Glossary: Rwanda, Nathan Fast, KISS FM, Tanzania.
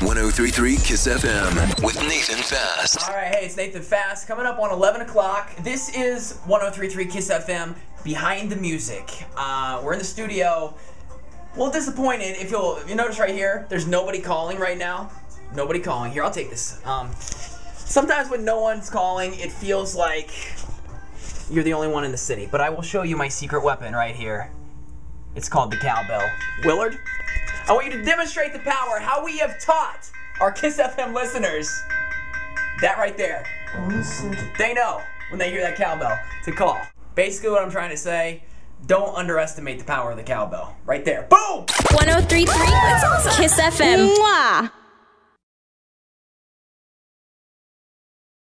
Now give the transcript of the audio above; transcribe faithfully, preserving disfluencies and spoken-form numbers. one oh three three KISS F M with Nathan Fast. All right, hey, it's Nathan Fast. Coming up on eleven o'clock, this is one oh three three KISS F M, Behind the Music. Uh, we're in the studio. Well, disappointed. If you'll if you notice right here, there's nobody calling right now. Nobody calling. Here, I'll take this. Um, sometimes when no one's calling, it feels like you're the only one in the city. But I will show you my secret weapon right here. It's called the cowbell. Willard, I want you to demonstrate the power, how we have taught our KISS F M listeners. That right there. They know when they hear that cowbell to call. Basically what I'm trying to say, don't underestimate the power of the cowbell. Right there. Boom! one oh three three KISS F M. Mwah.